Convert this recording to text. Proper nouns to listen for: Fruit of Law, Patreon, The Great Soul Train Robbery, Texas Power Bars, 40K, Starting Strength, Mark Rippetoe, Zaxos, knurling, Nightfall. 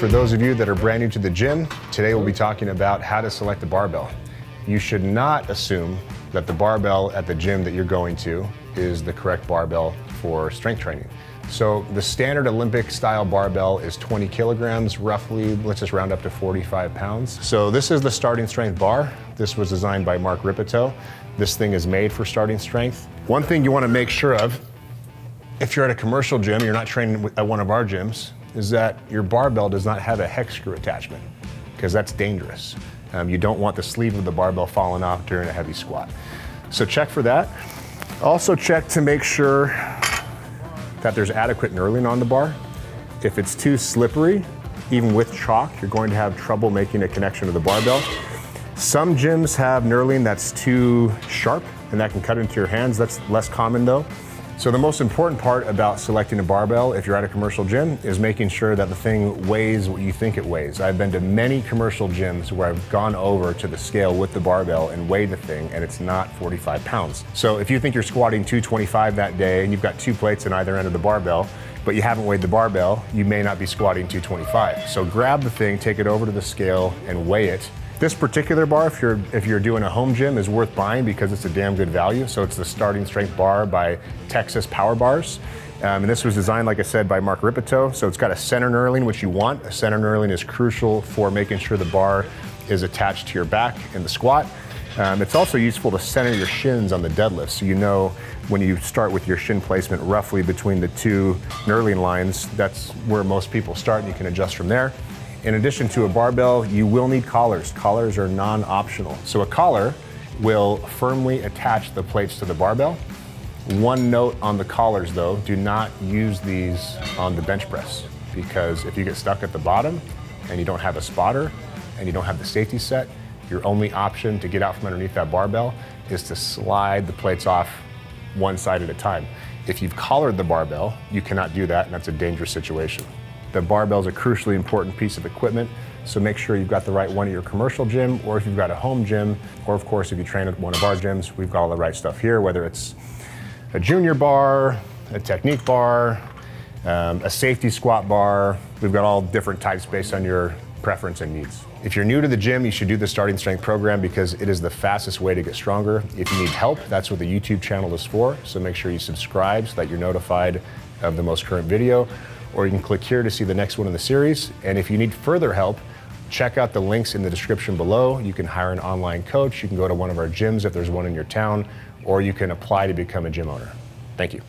For those of you that are brand new to the gym, today we'll be talking about how to select the barbell. You should not assume that the barbell at the gym that you're going to is the correct barbell for strength training. So the standard Olympic style barbell is 20 kilograms, roughly, let's just round up to 45 pounds. So this is the Starting Strength bar. This was designed by Mark Rippetoe. This thing is made for starting strength. One thing you want to make sure of, if you're at a commercial gym, you're not training at one of our gyms, is that your barbell does not have a hex screw attachment, because that's dangerous. You don't want the sleeve of the barbell falling off during a heavy squat. So check for that. Also check to make sure that there's adequate knurling on the bar. If it's too slippery, even with chalk, you're going to have trouble making a connection to the barbell. Some gyms have knurling that's too sharp, and that can cut into your hands. That's less common though. So the most important part about selecting a barbell if you're at a commercial gym is making sure that the thing weighs what you think it weighs. I've been to many commercial gyms where I've gone over to the scale with the barbell and weighed the thing, and it's not 45 pounds. So if you think you're squatting 225 that day and you've got two plates on either end of the barbell, but you haven't weighed the barbell, you may not be squatting 225. So grab the thing, take it over to the scale and weigh it. This particular bar, if you're doing a home gym, is worth buying because it's a damn good value. So it's the Starting Strength bar by Texas Power Bars. And this was designed, like I said, by Mark Rippetoe. So it's got a center knurling, which you want. A center knurling is crucial for making sure the bar is attached to your back in the squat. It's also useful to center your shins on the deadlift. So you know when you start with your shin placement roughly between the two knurling lines, that's where most people start, and you can adjust from there. In addition to a barbell, you will need collars. Collars are non-optional. So a collar will firmly attach the plates to the barbell. One note on the collars though, do not use these on the bench press, because if you get stuck at the bottom and you don't have a spotter and you don't have the safety set, your only option to get out from underneath that barbell is to slide the plates off one side at a time. If you've collared the barbell, you cannot do that, and that's a dangerous situation. The barbell is a crucially important piece of equipment, so make sure you've got the right one at your commercial gym, or if you've got a home gym, or of course if you train at one of our gyms, we've got all the right stuff here, whether it's a junior bar, a technique bar, a safety squat bar. We've got all different types based on your preference and needs. If you're new to the gym, you should do the Starting Strength program because it is the fastest way to get stronger. If you need help, that's what the YouTube channel is for, so make sure you subscribe so that you're notified of the most current video, or you can click here to see the next one in the series. And if you need further help, check out the links in the description below. You can hire an online coach, you can go to one of our gyms if there's one in your town, or you can apply to become a gym owner. Thank you.